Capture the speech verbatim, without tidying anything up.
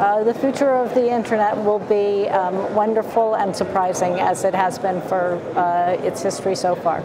Uh, the future of the internet will be um, wonderful and surprising, as it has been for uh, its history so far.